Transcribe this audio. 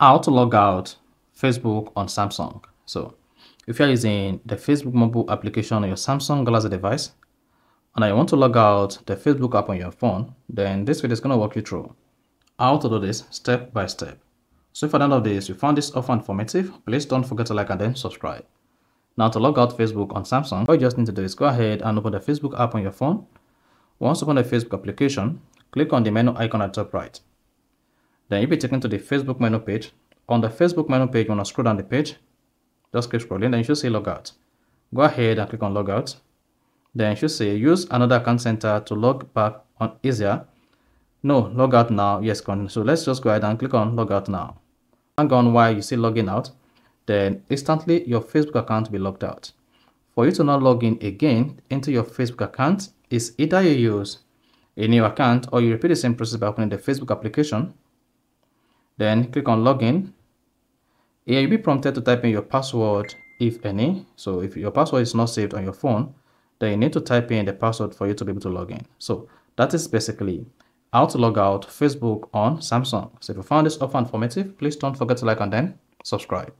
how to log out Facebook on Samsung. So if you're using the Facebook mobile application on your Samsung Galaxy device, and I want to log out the Facebook app on your phone, then this video is going to walk you through how to do this step by step. So if at the end of this, you found this offer informative, please don't forget to like and then subscribe. Now to log out Facebook on Samsung, all you just need to do is go ahead and open the Facebook app on your phone. Once you open the Facebook application, click on the menu icon at the top right. Then you'll be taken to the Facebook menu page. On the Facebook menu page, you want to scroll down the page. Just keep scrolling, then you should see log out. Go ahead and click on log out. Then you should say use another account center to log back on easier. No, log out now. Yes, continue. So let's just go ahead and click on log out now. Hang on while you see logging out. Then instantly your Facebook account will be logged out. For you to not log in again into your Facebook account is either you use a new account or you repeat the same process by opening the Facebook application. Then click on login. Here you'll be prompted to type in your password, if any. So if your password is not saved on your phone, then you need to type in the password for you to be able to log in. So that is basically how to log out Facebook on Samsung. So if you found this offer informative, please don't forget to like and then subscribe.